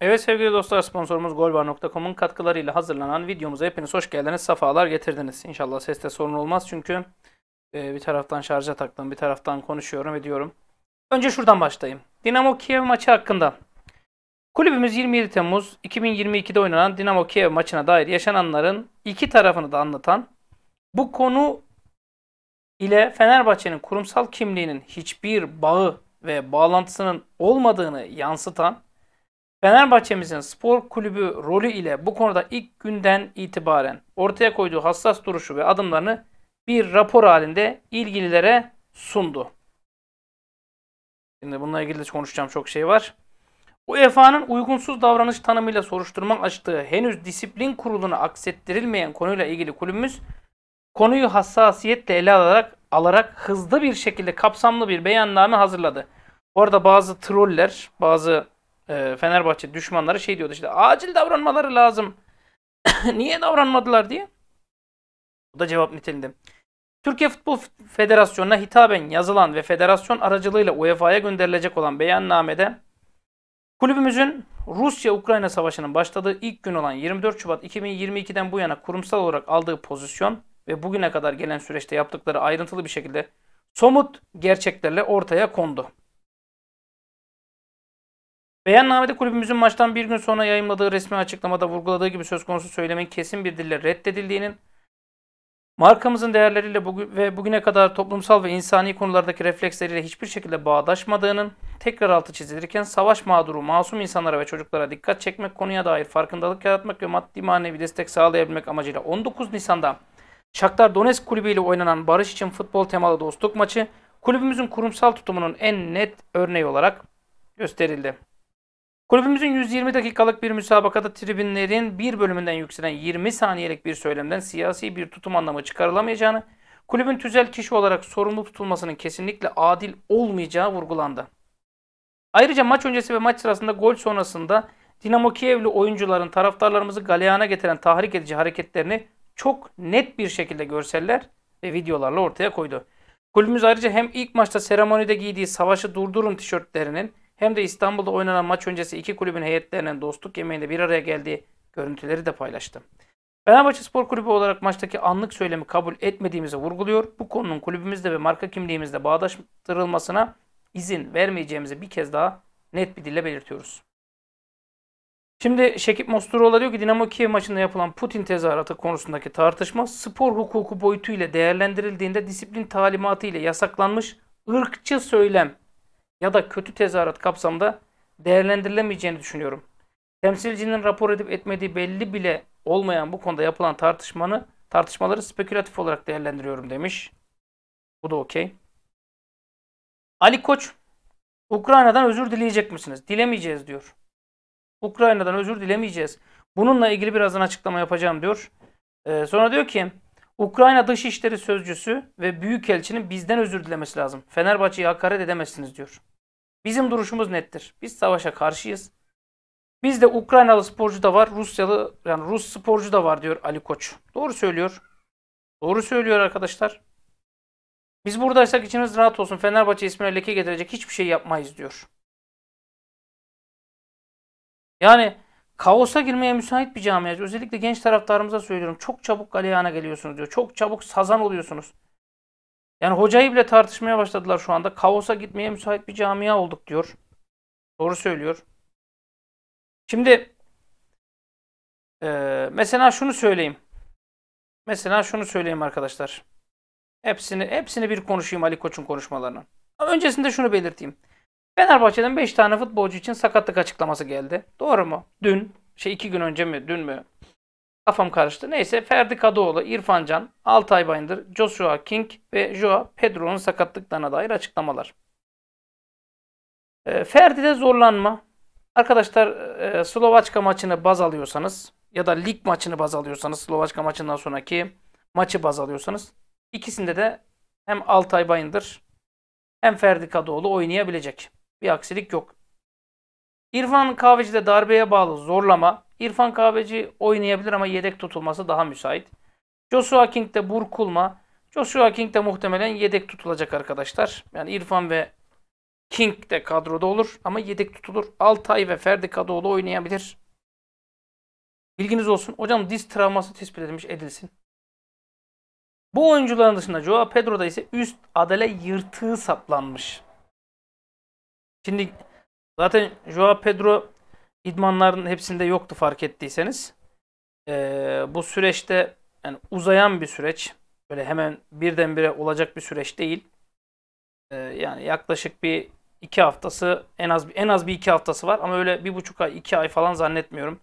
Evet sevgili dostlar, sponsorumuz golbar.com'un katkılarıyla hazırlanan videomuza hepiniz hoş geldiniz, sefalar getirdiniz. İnşallah seste sorun olmaz çünkü bir taraftan şarja taktım, bir taraftan konuşuyorum ediyorum. Önce şuradan başlayayım. Dinamo Kiev maçı hakkında. Kulübümüz 27 Temmuz 2022'de oynanan Dinamo Kiev maçına dair yaşananların iki tarafını da anlatan, bu konu ile Fenerbahçe'nin kurumsal kimliğinin hiçbir bağı ve bağlantısının olmadığını yansıtan, Fenerbahçe'mizin spor kulübü rolü ile bu konuda ilk günden itibaren ortaya koyduğu hassas duruşu ve adımlarını bir rapor halinde ilgililere sundu. Şimdi bununla ilgili de konuşacağım çok şey var. UEFA'nın uygunsuz davranış tanımıyla soruşturma açtığı, henüz disiplin kuruluna aksettirilmeyen konuyla ilgili kulübümüz konuyu hassasiyetle ele alarak hızlı bir şekilde kapsamlı bir beyanname hazırladı. Bu arada bazı troller, bazı Fenerbahçe düşmanları şey diyordu işte, acil davranmaları lazım. Niye davranmadılar diye. Bu da cevap niteliğinde. Türkiye Futbol Federasyonu'na hitaben yazılan ve federasyon aracılığıyla UEFA'ya gönderilecek olan beyannamede kulübümüzün Rusya-Ukrayna savaşının başladığı ilk gün olan 24 Şubat 2022'den bu yana kurumsal olarak aldığı pozisyon ve bugüne kadar gelen süreçte yaptıkları ayrıntılı bir şekilde somut gerçeklerle ortaya kondu. Beyannamede kulübümüzün maçtan bir gün sonra yayımladığı resmi açıklamada vurguladığı gibi söz konusu söylemin kesin bir dille reddedildiğinin, markamızın değerleriyle ve bugüne kadar toplumsal ve insani konulardaki refleksleriyle hiçbir şekilde bağdaşmadığının tekrar altı çizilirken, savaş mağduru masum insanlara ve çocuklara dikkat çekmek, konuya dair farkındalık yaratmak ve maddi manevi destek sağlayabilmek amacıyla 19 Nisan'da Şaktar Donetsk kulübü ile oynanan barış için futbol temalı dostluk maçı kulübümüzün kurumsal tutumunun en net örneği olarak gösterildi. Kulübümüzün 120 dakikalık bir müsabakada tribünlerin bir bölümünden yükselen 20 saniyelik bir söylemden siyasi bir tutum anlamı çıkarılamayacağını, kulübün tüzel kişi olarak sorumlu tutulmasının kesinlikle adil olmayacağı vurgulandı. Ayrıca maç öncesi ve maç sırasında gol sonrasında Dinamo Kiev'li oyuncuların taraftarlarımızı galeyana getiren tahrik edici hareketlerini çok net bir şekilde görseller ve videolarla ortaya koydu. Kulübümüz ayrıca hem ilk maçta seremonide giydiği "Savaşı Durdurun" tişörtlerinin hem de İstanbul'da oynanan maç öncesi iki kulübün heyetlerinin dostluk yemeğinde bir araya geldiği görüntüleri de paylaştı. Fenerbahçe Spor Kulübü olarak maçtaki anlık söylemi kabul etmediğimizi vurguluyor. Bu konunun kulübümüzde ve marka kimliğimizde bağdaştırılmasına izin vermeyeceğimizi bir kez daha net bir dille belirtiyoruz. Şimdi Şekip Mosturoğlu diyor ki, Dinamo Kiev maçında yapılan Putin tezahüratı konusundaki tartışma spor hukuku boyutu ile değerlendirildiğinde disiplin talimatı ile yasaklanmış ırkçı söylem ya da kötü tezahürat kapsamında değerlendirilemeyeceğini düşünüyorum. Temsilcinin rapor edip etmediği belli bile olmayan bu konuda yapılan tartışmaları spekülatif olarak değerlendiriyorum demiş. Bu da okey. Ali Koç, Ukrayna'dan özür dileyecek misiniz? Dilemeyeceğiz diyor. Ukrayna'dan özür dilemeyeceğiz. Bununla ilgili birazdan açıklama yapacağım diyor. Sonra diyor ki, Ukrayna Dışişleri Sözcüsü ve Büyükelçinin bizden özür dilemesi lazım. Fenerbahçe'yi hakaret edemezsiniz diyor. Bizim duruşumuz nettir. Biz savaşa karşıyız. Bizde Ukraynalı sporcu da var, Rus sporcu da var diyor Ali Koç. Doğru söylüyor. Doğru söylüyor arkadaşlar. Biz buradaysak içiniz rahat olsun. Fenerbahçe ismine leke getirecek hiçbir şey yapmayız diyor. Yani kaosa girmeye müsait bir camiacı. Özellikle genç taraftarımıza söylüyorum. Çok çabuk galeyana geliyorsunuz diyor. Çok çabuk sazan oluyorsunuz. Yani hocayı bile tartışmaya başladılar şu anda. Kaosa gitmeye müsait bir camia olduk diyor. Doğru söylüyor. Şimdi mesela şunu söyleyeyim. Mesela şunu söyleyeyim arkadaşlar. Hepsini bir konuşayım, Ali Koç'un konuşmalarını. Ama öncesinde şunu belirteyim. Fenerbahçe'den 5 tane futbolcu için sakatlık açıklaması geldi. Doğru mu? Dün, 2 gün önce mi, dün mü? Kafam karıştı. Neyse, Ferdi Kadıoğlu, İrfan Can, Altay Bayındır, Joshua King ve Joao Pedro'nun sakatlıklarına dair açıklamalar. Ferdi'de zorlanma. Arkadaşlar, Slovakya maçını baz alıyorsanız ya da lig maçını baz alıyorsanız, Slovakya maçından sonraki maçı baz alıyorsanız, ikisinde de hem Altay Bayındır hem Ferdi Kadıoğlu oynayabilecek. Bir aksilik yok. İrfan Kahveci'de darbeye bağlı zorlama. İrfan Kahveci oynayabilir ama yedek tutulması daha müsait. Joshua King'de burkulma. Joshua King'de muhtemelen yedek tutulacak arkadaşlar. Yani İrfan ve King de kadroda olur ama yedek tutulur. Altay ve Ferdi Kadıoğlu oynayabilir. Bilginiz olsun. Hocam diz travması tespit edilmiş, edilsin. Bu oyuncuların dışında Joao Pedro'da ise üst adale yırtığı saplanmış. Şimdi zaten Joao Pedro idmanların hepsinde yoktu fark ettiyseniz. Bu süreçte yani uzayan bir süreç. Böyle hemen birdenbire olacak bir süreç değil. Yani yaklaşık bir 2 haftası en az bir 2 haftası var ama öyle 1,5 ay 2 ay falan zannetmiyorum.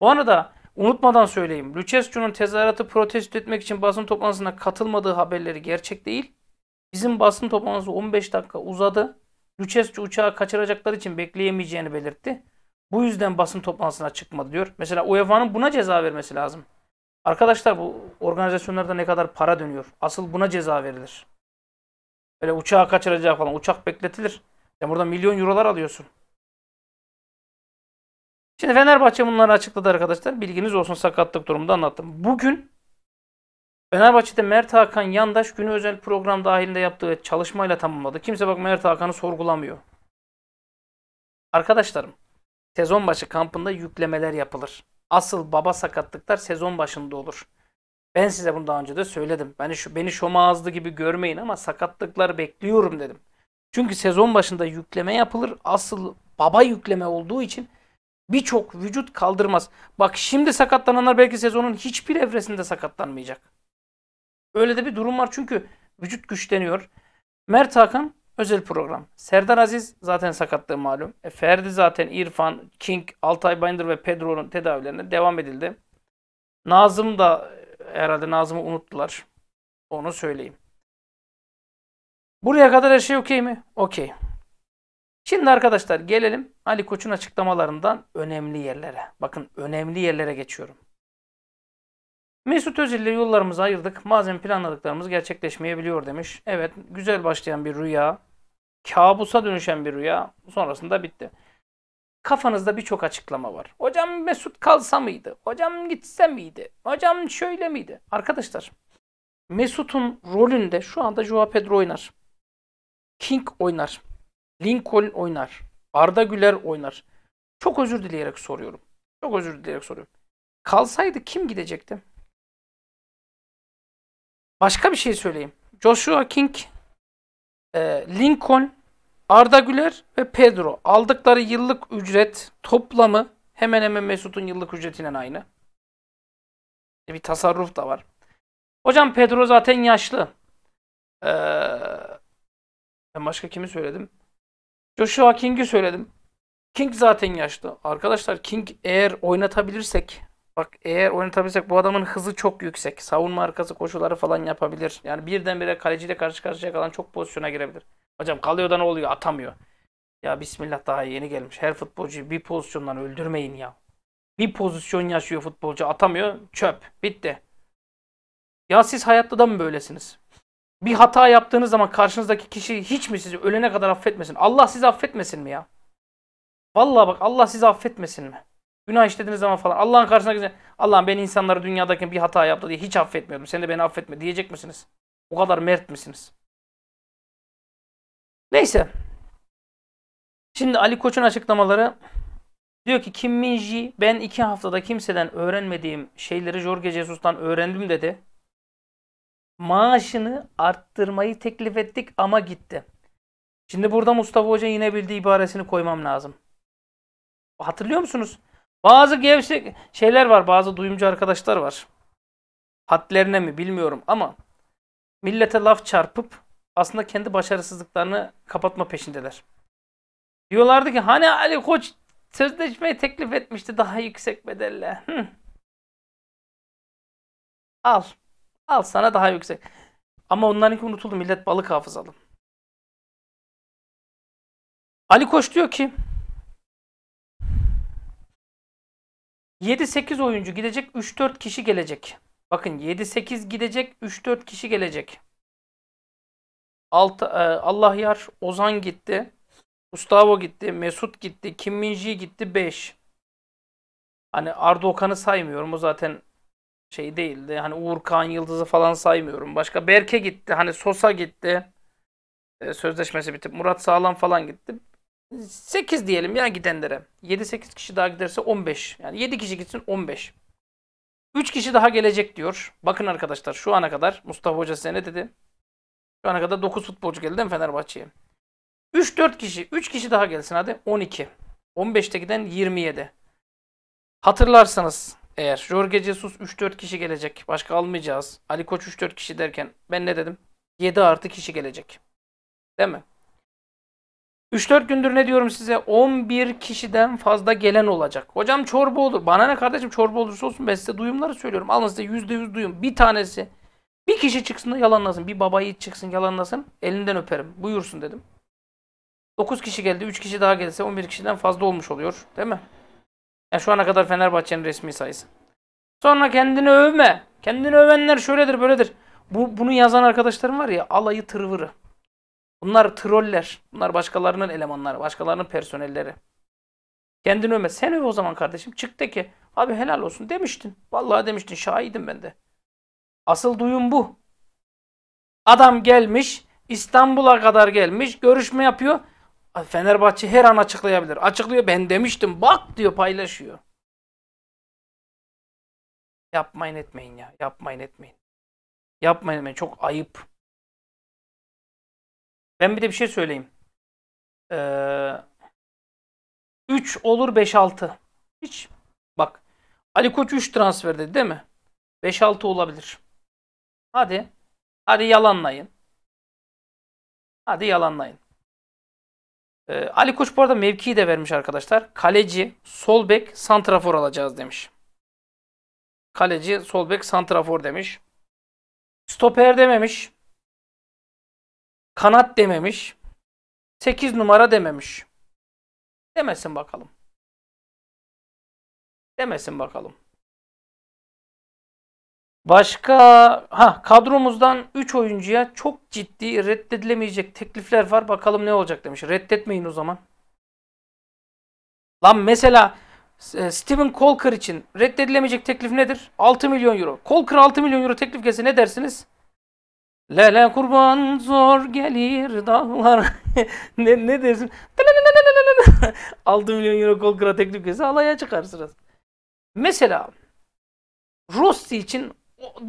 Bu arada unutmadan söyleyeyim. Lucescu'nun tezahüratı protesto etmek için basın toplantısına katılmadığı haberleri gerçek değil. Bizim basın toplantısı 15 dakika uzadı. Lucescu uçağı kaçıracakları için bekleyemeyeceğini belirtti. Bu yüzden basın toplantısına çıkmadı diyor. Mesela UEFA'nın buna ceza vermesi lazım. Arkadaşlar bu organizasyonlarda ne kadar para dönüyor. Asıl buna ceza verilir. Böyle uçağı kaçıracak falan. Uçak bekletilir. Yani burada milyon eurolar alıyorsun. Şimdi Fenerbahçe bunları açıkladı arkadaşlar. Bilginiz olsun, sakatlık durumunda anlattım. Bugün Fenerbahçe'de Mert Hakan Yandaş günü özel program dahilinde yaptığı çalışmayla tamamladı. Kimse bak Mert Hakan'ı sorgulamıyor. Arkadaşlarım sezon başı kampında yüklemeler yapılır. Asıl baba sakatlıklar sezon başında olur. Ben size bunu daha önce de söyledim. Beni şoma ağızlı gibi görmeyin ama sakatlıklar bekliyorum dedim. Çünkü sezon başında yükleme yapılır. Asıl baba yükleme olduğu için birçok vücut kaldırmaz. Bak şimdi sakatlananlar belki sezonun hiçbir evresinde sakatlanmayacak. Öyle de bir durum var çünkü vücut güçleniyor. Mert Hakan özel program. Serdar Aziz zaten sakatlığı malum. Ferdi zaten, İrfan, King, Altay Bayındır ve Pedro'nun tedavilerine devam edildi. Nazım da herhalde, Nazım'ı unuttular. Onu söyleyeyim. Buraya kadar her şey okey mi? Okey. Şimdi arkadaşlar gelelim Ali Koç'un açıklamalarından önemli yerlere. Bakın önemli yerlere geçiyorum. Mesut Özil ile yollarımızı ayırdık. Bazen planladıklarımız gerçekleşmeyebiliyor demiş. Evet, güzel başlayan bir rüya. Kabusa dönüşen bir rüya. Sonrasında bitti. Kafanızda birçok açıklama var. Hocam Mesut kalsa mıydı? Hocam gitse miydi? Hocam şöyle miydi? Arkadaşlar Mesut'un rolünde şu anda Joao Pedro oynar. King oynar. Lincoln oynar. Arda Güler oynar. Çok özür dileyerek soruyorum. Çok özür dileyerek soruyorum. Kalsaydı kim gidecekti? Başka bir şey söyleyeyim. Joshua King, Lincoln, Arda Güler ve Pedro. Aldıkları yıllık ücret toplamı hemen hemen Mesut'un yıllık ücretinin aynı. Bir tasarruf da var. Hocam Pedro zaten yaşlı. Ben başka kimi söyledim? Joshua King'i söyledim. King zaten yaşlı. Arkadaşlar King eğer oynatabilirsek, bak eğer oynatabilirsek bu adamın hızı çok yüksek. Savunma arkası koşuları falan yapabilir. Yani birdenbire kaleciyle karşı karşıya kalan çok pozisyona girebilir. Hocam kalıyor da ne oluyor? Atamıyor. Ya bismillah, daha yeni gelmiş. Her futbolcuyu bir pozisyondan öldürmeyin ya. Bir pozisyon yaşıyor futbolcu, atamıyor. Çöp. Bitti. Ya siz hayatta da mı böylesiniz? Bir hata yaptığınız zaman karşınızdaki kişi hiç mi sizi ölene kadar affetmesin? Allah sizi affetmesin mi ya? Vallahi bak Allah sizi affetmesin mi? Günah işlediğiniz zaman falan Allah'ın karşısına gidecek. Allah'ım ben insanları dünyadaki bir hata yaptı diye hiç affetmiyordum. Sen de beni affetme diyecek misiniz? O kadar mert misiniz? Neyse. Şimdi Ali Koç'un açıklamaları diyor ki Kim Min Jae, ben 2 haftada kimseden öğrenmediğim şeyleri Jorge Jesus'tan öğrendim dedi. Maaşını arttırmayı teklif ettik ama gitti. Şimdi burada Mustafa Hoca yine bildiği ibaresini koymam lazım. Hatırlıyor musunuz? Bazı gevşek şeyler var, bazı duyumcu arkadaşlar var. Hatlerine mi bilmiyorum ama millete laf çarpıp aslında kendi başarısızlıklarını kapatma peşindeler. Diyorlardı ki hani Ali Koç sözleşmeyi teklif etmişti daha yüksek bedelle. Al. Al sana daha yüksek. Ama onlarınki unutuldu. Millet balık hafızalı. Ali Koç diyor ki 7-8 oyuncu gidecek, 3-4 kişi gelecek. Bakın 7-8 gidecek, 3-4 kişi gelecek. Allah yar, Ozan gitti. Gustavo gitti. Mesut gitti. Kim Min Jae gitti. 5. Hani Arda Okan'ı saymıyorum. O zaten şey değildi. Hani Uğur Kağan Yıldız'ı falan saymıyorum. Başka Berke gitti. Hani Sosa gitti. sözleşmesi bitip Murat Sağlam falan gitti. 8 diyelim ya gidenlere. 7-8 kişi daha giderse 15. Yani 7 kişi gitsin 15. 3 kişi daha gelecek diyor. Bakın arkadaşlar şu ana kadar Mustafa Hoca size ne dedi? Şu ana kadar 9 futbolcu geldi değil mi Fenerbahçe'ye? 3-4 kişi, 3 kişi daha gelsin hadi 12. 15'te giden 27. Hatırlarsanız eğer Jorge Jesus 3-4 kişi gelecek. Başka almayacağız. Ali Koç 3-4 kişi derken ben ne dedim? 7 artı kişi gelecek. Değil mi? 3-4 gündür ne diyorum size? 11 kişiden fazla gelen olacak. Hocam çorba olur. Bana ne kardeşim, çorba olursa olsun, ben size duyumları söylüyorum. Alın size %100 duyum. Bir tanesi, bir kişi çıksın da yalanlasın. Bir baba yiğit çıksın yalanlasın. Elinden öperim. Buyursun dedim. 9 kişi geldi. 3 kişi daha gelirse 11 kişiden fazla olmuş oluyor. Değil mi? Yani şu ana kadar Fenerbahçe'nin resmi sayısı. Sonra kendini övme. Kendini övenler şöyledir böyledir. Bunu yazan arkadaşlarım var ya, alayı tırvırı. Bunlar troller. Bunlar başkalarının elemanları. Başkalarının personelleri. Kendini övme. Sen öv o zaman kardeşim. Çık de ki abi helal olsun demiştin. Vallahi demiştin. Şahidim ben de. Asıl duyum bu. Adam gelmiş. İstanbul'a kadar gelmiş. Görüşme yapıyor. Fenerbahçe her an açıklayabilir. Açıklıyor, ben demiştim. Bak diyor, paylaşıyor. Yapmayın etmeyin ya. Yapmayın etmeyin. Yapmayın etmeyin. Çok ayıp. Ben bir de bir şey söyleyeyim. 3 olur 5-6. Hiç. Bak. Ali Koç 3 transfer dedi değil mi? 5-6 olabilir. Hadi. Hadi yalanlayın. Hadi yalanlayın. Ali Koç bu arada mevkiyi de vermiş arkadaşlar. Kaleci, sol bek, santrafor alacağız demiş. Kaleci, sol bek, santrafor demiş. Stoper dememiş. Kanat dememiş. 8 numara dememiş. Demesin bakalım. Demesin bakalım. Başka kadromuzdan 3 oyuncuya çok ciddi reddedilemeyecek teklifler var. Bakalım ne olacak demiş. Reddetmeyin o zaman. Lan mesela Steven Colker için reddedilemeyecek teklif nedir? 6 milyon euro. Colker 6 milyon euro teklif gelse ne dersiniz? Lele kurban zor gelir dağlar. ne dersin? 6 milyon euro Colker'a teklif gelse alaya çıkarsınız. Mesela Rossi için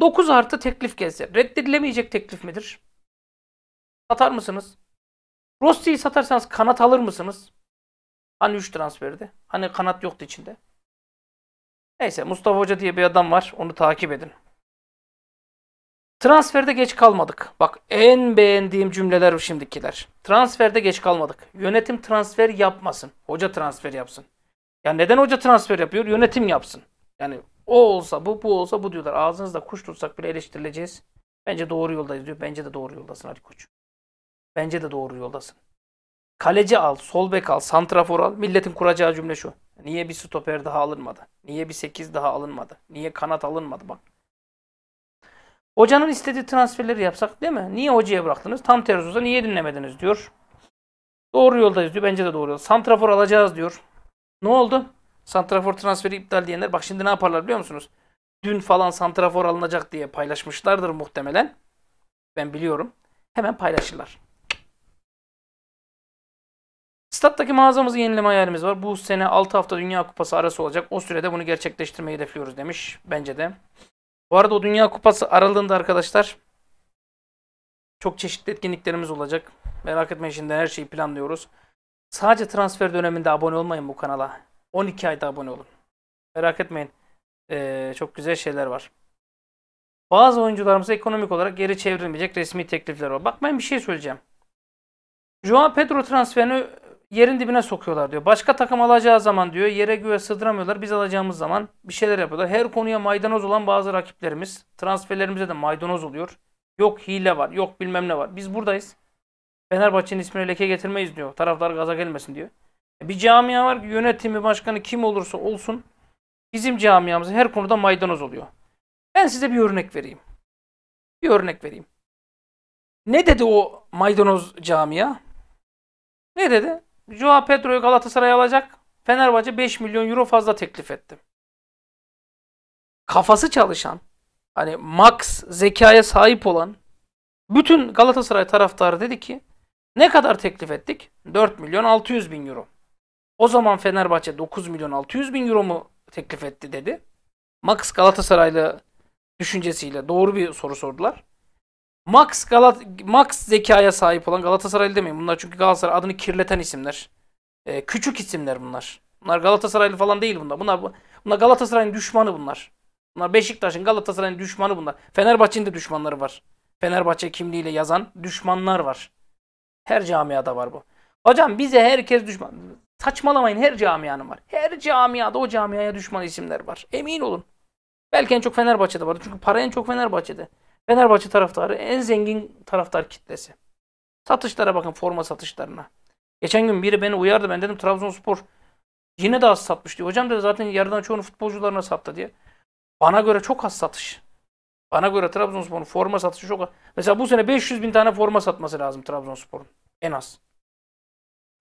9 artı teklif gelse reddedilemeyecek teklif midir? Satar mısınız? Rossi'yi satarsanız kanat alır mısınız? Hani 3 transferde? Hani kanat yoktu içinde? Neyse, Mustafa Hoca diye bir adam var. Onu takip edin. Transferde geç kalmadık. Bak, en beğendiğim cümleler şimdikiler. Transferde geç kalmadık. Yönetim transfer yapmasın. Hoca transfer yapsın. Ya neden hoca transfer yapıyor? Yönetim yapsın. Yani o olsa bu, bu olsa bu diyorlar. Ağzınızda kuş tutsak bile eleştirileceğiz. Bence doğru yoldayız diyor. Bence de doğru yoldasın Ali Koç. Bence de doğru yoldasın. Kaleci al, sol bek al, santrafor al. Milletin kuracağı cümle şu. Niye bir stoper daha alınmadı? Niye bir 8 daha alınmadı? Niye kanat alınmadı? Bak. Hocanın istediği transferleri yapsak değil mi? Niye hocaya bıraktınız? Tam tersi olsa niye dinlemediniz diyor. Doğru yoldayız diyor. Bence de doğru yoldayız. Santrafor alacağız diyor. Ne oldu? Santrafor transferi iptal diyenler bak şimdi ne yaparlar biliyor musunuz? Dün falan santrafor alınacak diye paylaşmışlardır muhtemelen. Ben biliyorum. Hemen paylaşırlar. Stat'taki mağazamızı yenileme hayalimiz var. Bu sene 6 hafta Dünya Kupası arası olacak. O sürede bunu gerçekleştirmeyi hedefliyoruz demiş. Bence de. Bu arada o Dünya Kupası aralığında arkadaşlar çok çeşitli etkinliklerimiz olacak. Merak etmeyin, şimdi her şeyi planlıyoruz. Sadece transfer döneminde abone olmayın bu kanala. 12 ayda abone olun. Merak etmeyin. Çok güzel şeyler var. Bazı oyuncularımıza ekonomik olarak geri çevrilmeyecek resmi teklifler var. Bak, ben bir şey söyleyeceğim. Joao Pedro transferini yerin dibine sokuyorlar diyor. Başka takım alacağı zaman diyor yere göğe sığdıramıyorlar. Biz alacağımız zaman bir şeyler yapıyorlar. Her konuya maydanoz olan bazı rakiplerimiz transferlerimize de maydanoz oluyor. Yok hile var, yok bilmem ne var. Biz buradayız. Fenerbahçe'nin ismini leke getirmeyiz diyor. Taraftar gaza gelmesin diyor. Bir camia var ki yönetimi, başkanı kim olursa olsun bizim camiamız her konuda maydanoz oluyor. Ben size bir örnek vereyim. Bir örnek vereyim. Ne dedi o maydanoz camia? Ne dedi? Joao Pedro'yu Galatasaray alacak. Fenerbahçe 5 milyon euro fazla teklif etti. Kafası çalışan, hani max zekaya sahip olan bütün Galatasaray taraftarı dedi ki Ne kadar teklif ettik? 4.600.000 euro. O zaman Fenerbahçe 9.600.000 euro mu teklif etti dedi. Max Galatasaraylı düşüncesiyle doğru bir soru sordular. Max zekaya sahip olan Galatasaraylı demeyin. Bunlar çünkü Galatasaray adını kirleten isimler. Küçük isimler bunlar. Bunlar Galatasaraylı falan değil bunlar. Bunlar Galatasaray'ın düşmanı bunlar. Bunlar Beşiktaş'ın, Galatasaray'ın düşmanı bunlar. Fenerbahçe'nin de düşmanları var. Fenerbahçe kimliğiyle yazan düşmanlar var. Her camiada var bu. Hocam bize herkes düşman. Saçmalamayın, her camianın var. Her camiada o camiaya düşman isimler var. Emin olun. Belki en çok Fenerbahçe'de vardı. Çünkü para en çok Fenerbahçe'de. Fenerbahçe taraftarı en zengin taraftar kitlesi. Satışlara bakın, forma satışlarına. Geçen gün biri beni uyardı. Ben dedim Trabzonspor yine de az satmış diyor. Hocam dedi zaten yarıdan çoğunu futbolcularına sattı diye. Bana göre çok az satış. Bana göre Trabzonspor'un forma satışı çok az. Mesela bu sene 500.000 tane forma satması lazım Trabzonspor'un. En az.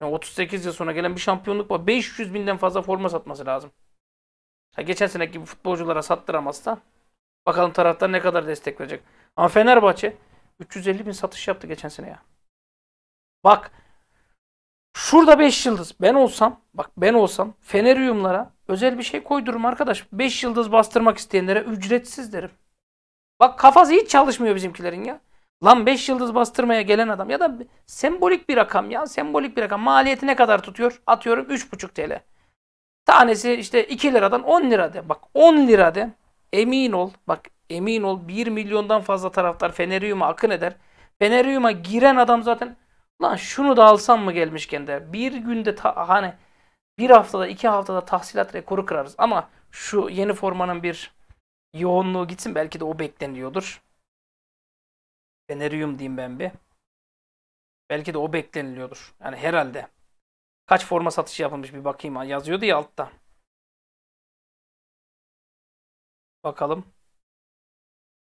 Yani 38 yıl sonra gelen bir şampiyonluk var. 500.000'den fazla forma satması lazım. Ya geçen seneki gibi futbolculara sattıramazsa bakalım taraftar ne kadar destek verecek. Ama Fenerbahçe 350.000 satış yaptı geçen sene ya. Bak şurada 5 yıldız. Ben olsam Fenerium'lara özel bir şey koydururum arkadaş. 5 yıldız bastırmak isteyenlere ücretsiz derim. Bak kafası hiç çalışmıyor bizimkilerin ya. Lan 5 yıldız bastırmaya gelen adam ya da sembolik bir rakam ya. Sembolik bir rakam. Maliyeti ne kadar tutuyor? Atıyorum 3,5 TL. Tanesi işte 2 liradan 10 lira de. Bak 10 lira de. Emin ol. Bak emin ol. 1 milyondan fazla taraftar Fenerium'a akın eder. Fenerium'a giren adam zaten lan şunu da alsam mı gelmişken der. Bir günde hani bir haftada 2 haftada tahsilat rekoru kırarız. Ama şu yeni formanın bir yoğunluğu gitsin. Belki de o bekleniliyordur. Fenerium diyeyim ben bir. Belki de o bekleniliyordur. Yani herhalde. Kaç forma satışı yapılmış bir bakayım. Yazıyordu ya altta. Bakalım.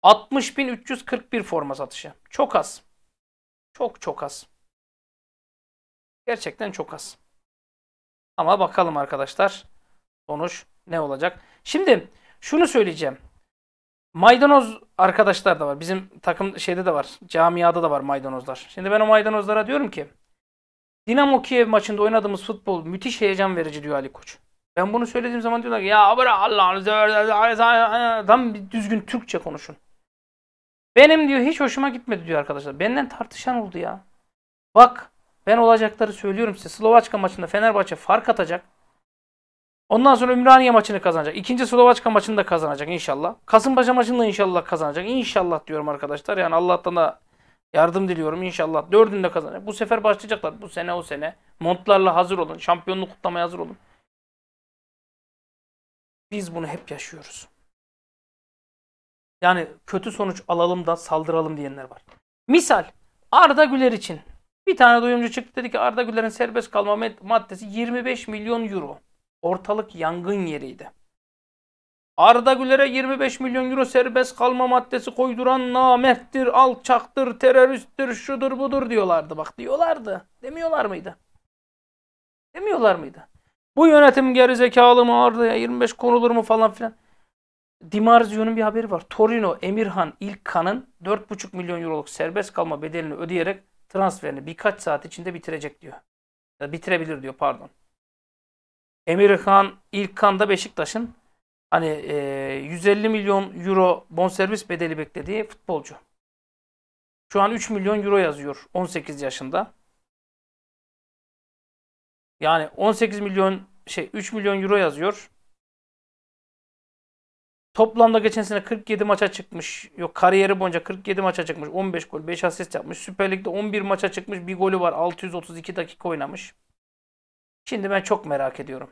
60.341 forma satışı. Çok az. Çok az. Gerçekten çok az. Ama bakalım arkadaşlar. Sonuç ne olacak? Şimdi şunu söyleyeceğim. Maydanoz arkadaşlar da var. Bizim takım şeyde de var. Camiada da var maydanozlar. Şimdi ben o maydanozlara diyorum ki Dinamo Kiev maçında oynadığımız futbol müthiş heyecan verici diyor Ali Koç. Ben bunu söylediğim zaman diyorlar ki ya bırak Allah'ını tam bir düzgün Türkçe konuşun. Benim diyor hiç hoşuma gitmedi diyor arkadaşlar. Benden tartışan oldu ya. Bak ben olacakları söylüyorum size. Slovakya maçında Fenerbahçe fark atacak. Ondan sonra Ümraniye maçını kazanacak. İkinci Slovakya maçını da kazanacak inşallah. Kasımpaşa maçını da inşallah kazanacak. İnşallah diyorum arkadaşlar. Yani Allah'tan da yardım diliyorum inşallah. 4'ünü de kazanacak. Bu sefer başlayacaklar. Bu sene o sene. Montlarla hazır olun. Şampiyonluk kutlamaya hazır olun. Biz bunu hep yaşıyoruz. Yani kötü sonuç alalım da saldıralım diyenler var. Misal Arda Güler için. Bir tane duyumcu çıktı dedi ki Arda Güler'in serbest kalma maddesi 25 milyon euro. Ortalık yangın yeriydi. Arda Güler'e 25 milyon euro serbest kalma maddesi koyduran namerttir, alçaktır, teröristtir, şudur budur diyorlardı. Bak diyorlardı. Demiyorlar mıydı? Demiyorlar mıydı? Bu yönetim gerizekalı mı Arda'ya 25 konulur mu falan filan. Dimarzio'nun bir haberi var. Torino Emirhan İlkan'ın 4,5 milyon euroluk serbest kalma bedelini ödeyerek transferini birkaç saat içinde bitirecek diyor. Ya bitirebilir diyor pardon. Emirhan İlkan da Beşiktaş'ın hani 150 milyon euro bonservis bedeli beklediği futbolcu. Şu an 3 milyon euro yazıyor 18 yaşında. Yani 3 milyon euro yazıyor. Toplamda geçen sene 47 maça çıkmış. Yok kariyeri boyunca 47 maça çıkmış. 15 gol, 5 asist yapmış. Süper Lig'de 11 maça çıkmış. Bir golü var. 632 dakika oynamış. Şimdi ben çok merak ediyorum.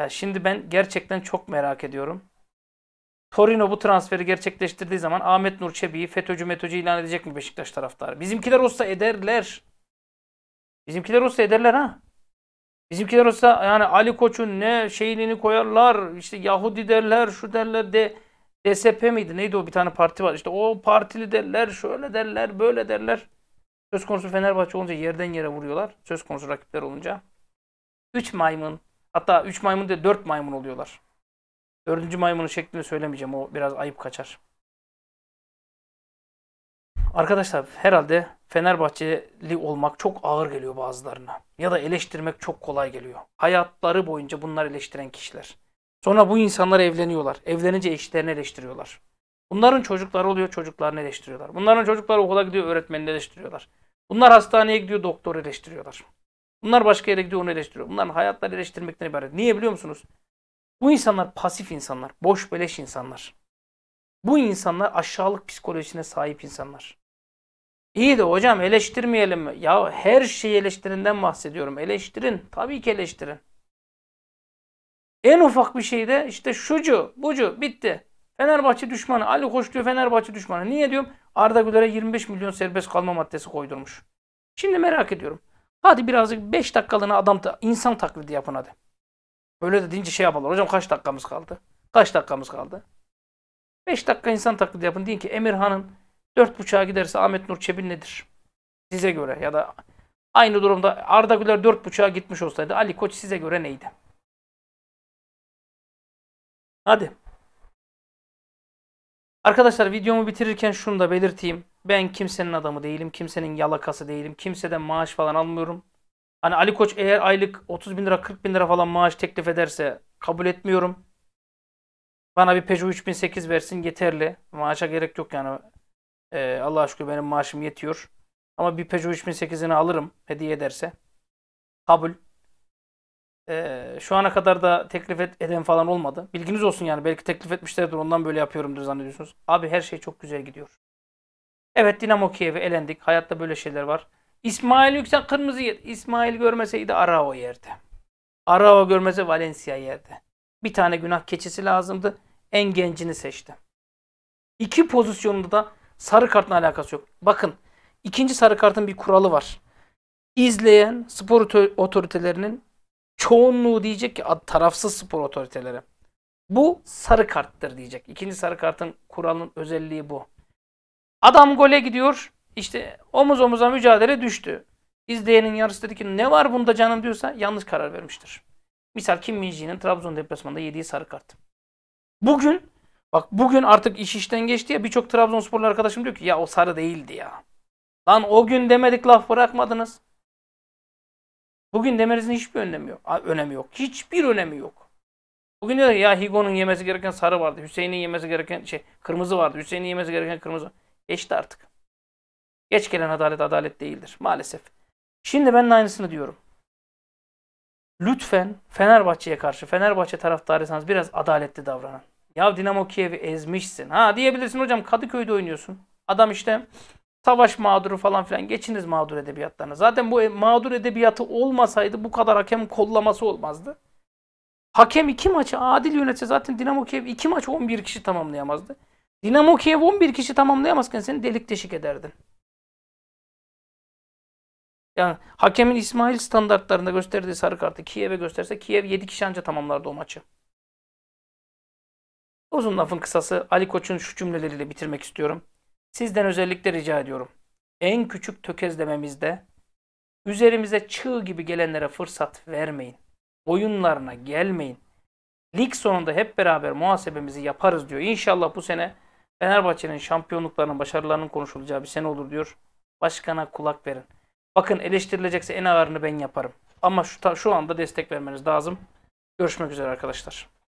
Ya şimdi ben gerçekten çok merak ediyorum. Torino bu transferi gerçekleştirdiği zaman Ahmet Nur Çebi'yi FETÖ'cü ilan edecek mi Beşiktaş taraftarı? Bizimkiler olsa ederler. Bizimkiler olsa ederler ha. Bizimkiler olsa yani Ali Koç'un ne şeyini koyarlar. İşte Yahudi derler, şu derler de DSP miydi? Neydi o bir tane parti var. İşte o partili derler, şöyle derler, böyle derler. Söz konusu Fenerbahçe olunca yerden yere vuruyorlar. Söz konusu rakipler olunca. 3 maymun. Hatta 3 maymun değil 4 maymun oluyorlar. 4. maymunun şeklini söylemeyeceğim. O biraz ayıp kaçar. Arkadaşlar herhalde Fenerbahçeli olmak çok ağır geliyor bazılarına. Ya da eleştirmek çok kolay geliyor. Hayatları boyunca bunlar eleştiren kişiler. Sonra bu insanlar evleniyorlar. Evlenince eşlerini eleştiriyorlar. Bunların çocukları oluyor, çocuklarını eleştiriyorlar. Bunların çocukları okula gidiyor, öğretmenini eleştiriyorlar. Bunlar hastaneye gidiyor, doktoru eleştiriyorlar. Bunlar başka yere gidiyor, onu eleştiriyor. Bunların hayatları eleştirmekten ibaret. Niye biliyor musunuz? Bu insanlar pasif insanlar, boş beleş insanlar. Bu insanlar aşağılık psikolojisine sahip insanlar. İyi de hocam eleştirmeyelim mi? Ya her şeyi eleştirinden bahsediyorum. Eleştirin. Tabii ki eleştirin. En ufak bir şeyde işte şucu, bucu bitti. Fenerbahçe düşmanı. Ali Koç diyor Fenerbahçe düşmanı. Niye diyorum? Arda Güler'e 25 milyon serbest kalma maddesi koydurmuş. Şimdi merak ediyorum. Hadi birazcık 5 dakikalığına insan taklidi yapın hadi. Öyle de deyince şey yaparlar. Hocam kaç dakikamız kaldı? Kaç dakikamız kaldı? 5 dakika insan taklidi yapın. Deyin ki Emirhan'ın 4.5'a giderse Ahmet Nur Çebi nedir? Size göre ya da aynı durumda Arda Güler 4.5'a gitmiş olsaydı Ali Koç size göre neydi? Hadi. Arkadaşlar videomu bitirirken şunu da belirteyim. Ben kimsenin adamı değilim. Kimsenin yalakası değilim. Kimseden maaş falan almıyorum. Hani Ali Koç eğer aylık 30 bin lira 40 bin lira falan maaş teklif ederse kabul etmiyorum. Bana bir Peugeot 3008 versin yeterli. Maaşa gerek yok yani. Allah'a şükür benim maaşım yetiyor. Ama bir Peugeot 3008'ini alırım hediye ederse. Kabul. Şu ana kadar da teklif eden falan olmadı. Bilginiz olsun yani. Belki teklif etmişlerdir. Ondan böyle yapıyorumdur zannediyorsunuz. Abi her şey çok güzel gidiyor. Evet Dinamo Kiev'e elendik. Hayatta böyle şeyler var. İsmail Yüksek kırmızı yer. İsmail görmeseydi Arao yerdi. Arao görmese Valencia yerdi. Bir tane günah keçisi lazımdı. En gencini seçti. İki pozisyonunda da sarı kartla alakası yok. Bakın ikinci sarı kartın bir kuralı var. İzleyen spor otoritelerinin çoğunluğu diyecek ki tarafsız spor otoriteleri. Bu sarı karttır diyecek. İkinci sarı kartın kuralının özelliği bu. Adam gole gidiyor. İşte omuz omuza mücadele düştü. İzleyenin yarısı dedi ki ne var bunda canım diyorsa yanlış karar vermiştir. Misal Kim Min Jae'nin Trabzon deplasmanında yediği sarı kart. Bugün bak bugün artık iş işten geçti ya birçok Trabzonsporlu arkadaşım diyor ki ya o sarı değildi ya. Lan o gün demedik laf bırakmadınız. Bugün demenizin hiçbir önemi yok. Hiçbir önemi yok. Bugün diyorlar ya Higo'nun yemesi gereken sarı vardı. Hüseyin'in yemesi gereken kırmızı vardı. Hüseyin'in yemesi gereken kırmızı. Geçti artık. Geç gelen adalet adalet değildir maalesef. Şimdi ben de aynısını diyorum. Lütfen Fenerbahçe'ye karşı Fenerbahçe taraftarıysanız biraz adaletli davranın. Ya Dinamo Kiev'i ezmişsin. Ha diyebilirsin hocam Kadıköy'de oynuyorsun. Adam işte savaş mağduru falan filan. Geçiniz mağdur edebiyatlarına. Zaten bu mağdur edebiyatı olmasaydı bu kadar hakem kollaması olmazdı. Hakem iki maçı adil yönetse zaten Dinamo Kiev iki maç 11 kişi tamamlayamazdı. Dinamo Kiev 11 kişi tamamlayamazken seni delik deşik ederdin. Yani hakemin İsmail standartlarında gösterdiği sarı kartı Kiev'e gösterse Kiev 7 kişi anca tamamlardı o maçı. Uzun lafın kısası Ali Koç'un şu cümleleriyle bitirmek istiyorum. Sizden özellikle rica ediyorum. En küçük tökezlememizde üzerimize çığ gibi gelenlere fırsat vermeyin. Oyunlarına gelmeyin. Lig sonunda hep beraber muhasebemizi yaparız diyor. İnşallah bu sene Fenerbahçe'nin şampiyonluklarının, başarılarının konuşulacağı bir sene olur diyor. Başkana kulak verin. Bakın eleştirilecekse en ağırını ben yaparım. Ama şu anda destek vermeniz lazım. Görüşmek üzere arkadaşlar.